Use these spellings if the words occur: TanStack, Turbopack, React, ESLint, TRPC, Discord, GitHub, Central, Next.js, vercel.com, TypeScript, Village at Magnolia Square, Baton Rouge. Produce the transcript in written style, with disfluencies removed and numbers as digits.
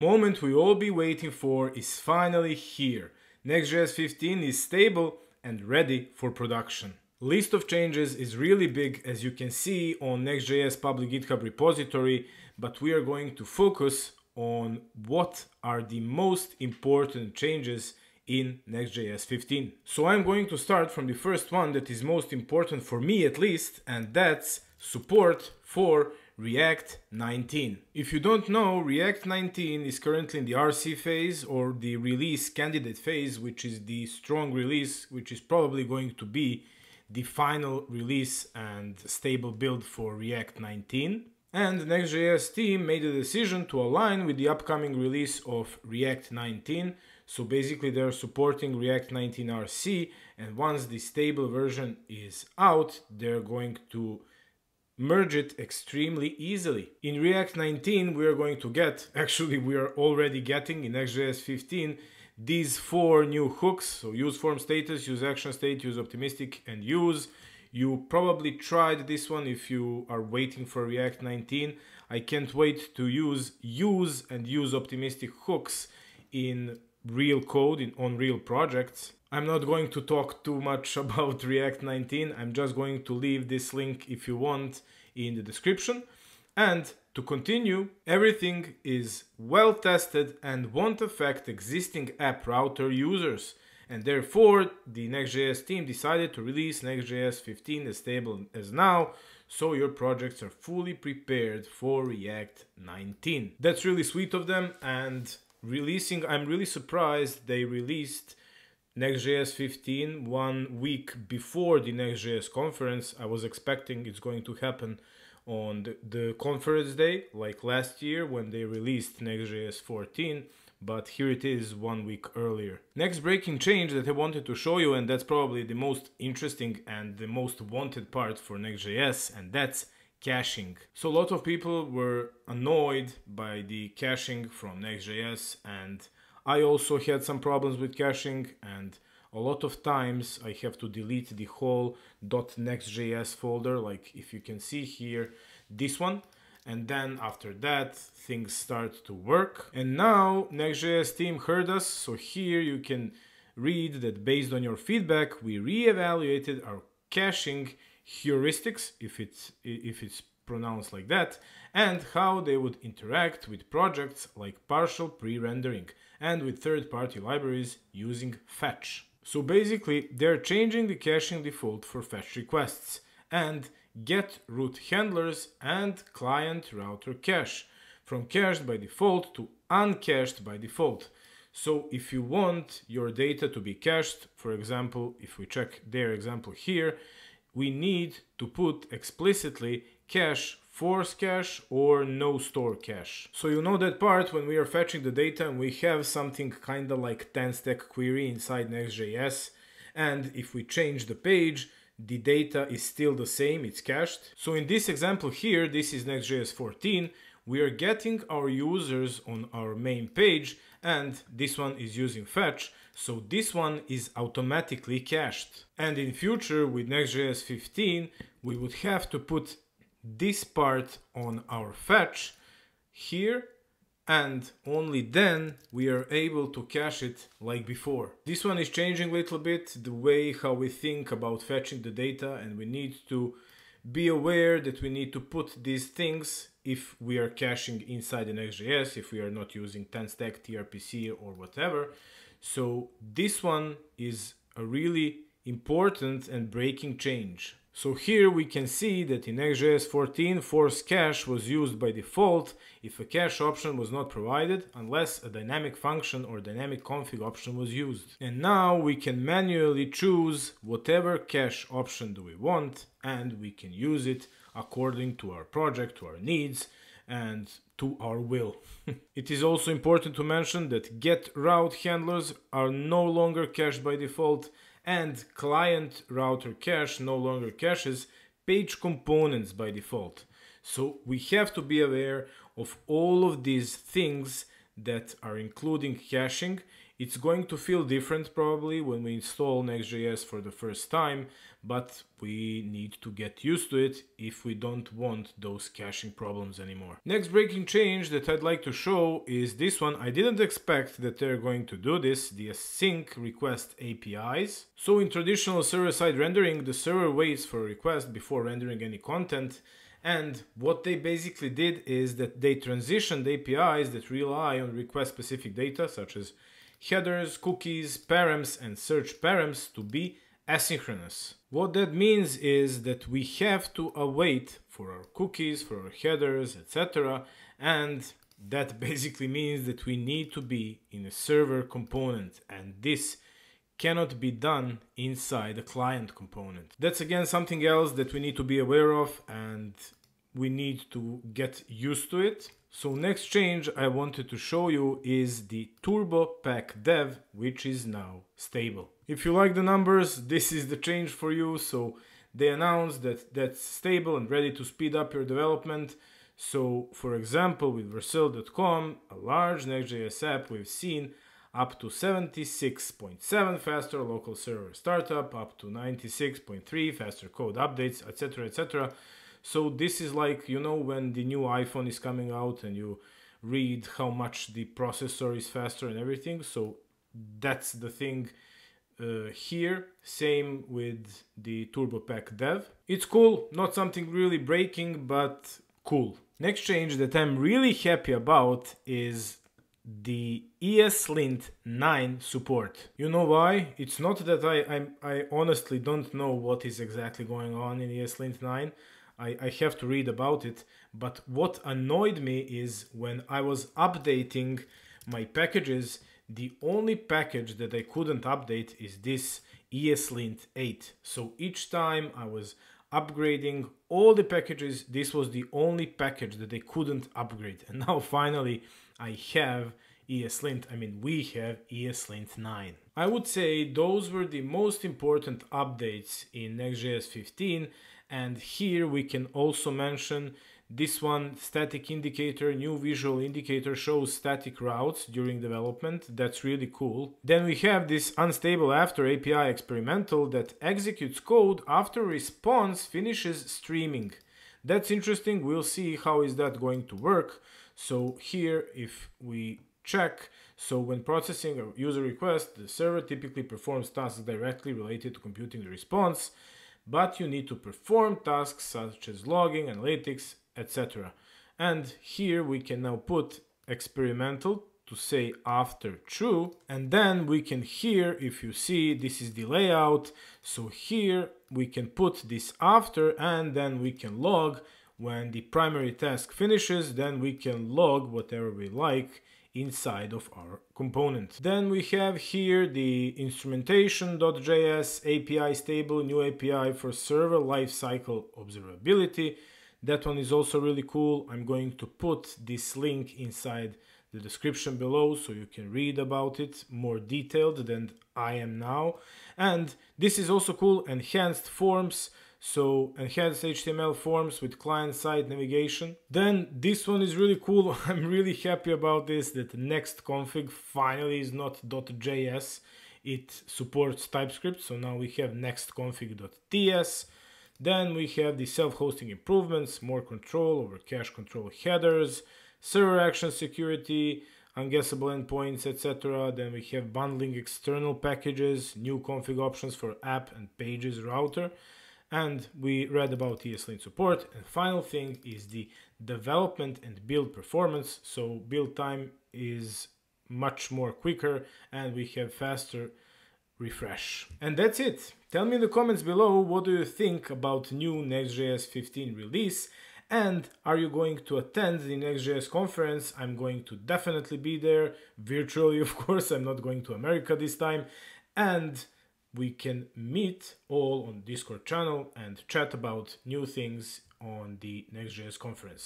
Moment we all be waiting for is finally here. Next.js 15 is stable and ready for production. List of changes is really big, as you can see on Next.js public GitHub repository, but we are going to focus on what are the most important changes in Next.js 15. So I'm going to start from the first one that is most important for me at least, and that's support for React 19. If you don't know, React 19 is currently in the RC phase, or the release candidate phase, which is the strong release, which is probably going to be the final release and stable build for React 19. And the Next.js team made a decision to align with the upcoming release of React 19. So basically they're supporting React 19 RC, and once the stable version is out, they're going to merge it extremely easily. In React 19, we are going to get, actually we are already getting in Next.js 15, these 4 new hooks. So use form status, use action state, use optimistic, and use. You probably tried this one if you are waiting for React 19. I can't wait to use and use optimistic hooks in real code, on real projects. I'm not going to talk too much about React 19. I'm just going to leave this link if you want in the description. And to continue, everything is well tested and won't affect existing app router users. And therefore, the Next.js team decided to release Next.js 15 as stable as now, so your projects are fully prepared for React 19. That's really sweet of them, and I'm really surprised they released Next.js 15 1 week before the Next.js conference. I was expecting it's going to happen on the conference day, like last year when they released Next.js 14. But here it is 1 week earlier. Next breaking change that I wanted to show you, and that's probably the most interesting and the most wanted part for Next.js, and that's caching. So a lot of people were annoyed by the caching from Next.js, and I also had some problems with caching, and a lot of times I have to delete the whole .next.js folder, like if you can see here, this one. And then after that, things start to work. And now Next.js team heard us. So here you can read that based on your feedback, we reevaluated our caching heuristics, if it's pronounced like that, and how they would interact with projects like partial pre-rendering and with third-party libraries using fetch. So basically, they're changing the caching default for fetch requests and get root handlers and client router cache from cached by default to uncached by default. So if you want your data to be cached, for example, if we check their example here, we need to put explicitly cache force cache or no store cache. So you know that part when we are fetching the data and we have something kind of like TanStack query inside Next.js, and if we change the page, the data is still the same, it's cached. So in this example here, this is Next.js 14, we are getting our users on our main page, and this one is using fetch, so this one is automatically cached. And in future, with Next.js 15, we would have to put this part on our fetch here, and only then we are able to cache it like before. This one is changing a little bit the way how we think about fetching the data, and we need to be aware that we need to put these things if we are caching inside the Next.js, if we are not using TanStack, TRPC or whatever. So this one is a really important and breaking change. So here we can see that in Next.js 14, force cache was used by default if a cache option was not provided, unless a dynamic function or dynamic config option was used. And now we can manually choose whatever cache option do we want, and we can use it according to our project, to our needs, and to our will. It is also important to mention that get route handlers are no longer cached by default, and client router cache no longer caches page components by default. So we have to be aware of all of these things that are including caching It's going to feel different probably when we install Next.js for the first time, but we need to get used to it if we don't want those caching problems anymore. Next breaking change that I'd like to show is this one. I didn't expect that they're going to do this, the async request APIs. So in traditional server-side rendering, the server waits for a request before rendering any content. And what they basically did is that they transitioned APIs that rely on request-specific data, such as headers, cookies, params, and search params, to be asynchronous. What that means is that we have to await for our cookies, for our headers, etc. And that basically means that we need to be in a server component, and this cannot be done inside a client component. That's again something else that we need to be aware of, and we need to get used to it. So next change I wanted to show you is the Turbopack dev, which is now stable. If you like the numbers, this is the change for you. So they announced that that's stable and ready to speed up your development. So for example, with vercel.com, a large Next.js app, we've seen up to 76.7 faster local server startup, up to 96.3 faster code updates, etc., etc. So this is like, you know, when the new iPhone is coming out and you read how much the processor is faster and everything. So that's the thing here. Same with the Turbopack dev. It's cool, not something really breaking, but cool. Next change that I'm really happy about is the ESLint 9 support. You know why? It's not that I honestly don't know what is exactly going on in ESLint 9. I have to read about it, but what annoyed me is when I was updating my packages, the only package that I couldn't update is this ESLint 8. So each time I was upgrading all the packages, this was the only package that I couldn't upgrade. And now finally I have ESLint, I mean we have ESLint 9. I would say those were the most important updates in Next.js 15, and here we can also mention this one, static indicator, new visual indicator shows static routes during development. That's really cool. Then we have this unstable after API experimental that executes code after response finishes streaming. That's interesting, we'll see how is that going to work. So here if we check, so when processing a user request, the server typically performs tasks directly related to computing the response, but you need to perform tasks such as logging, analytics, etc. And here we can now put experimental to say after true, and then we can here, if you see, this is the layout, so here we can put this after, and then we can log when the primary task finishes, then we can log whatever we like inside of our component. Then we have here the instrumentation.js API stable, new API for server lifecycle observability. That one is also really cool. I'm going to put this link inside the description below so you can read about it more detailed than I am now. And this is also cool, enhanced forms. So enhanced HTML forms with client-side navigation. Then this one is really cool. I'm really happy about this, that next config finally is not .js. It supports TypeScript. So now we have nextconfig.ts. Then we have the self-hosting improvements, more control over cache control headers, server action security, unguessable endpoints, etc. Then we have bundling external packages, new config options for app and pages router. And we read about ESLint support. And final thing is the development and build performance. So build time is much more quicker and we have faster refresh. And that's it. Tell me in the comments below, what do you think about new Next.js 15 release? And are you going to attend the Next.js conference? I'm going to definitely be there, virtually of course, I'm not going to America this time. And we can meet all on Discord channel and chat about new things on the Next.js conference.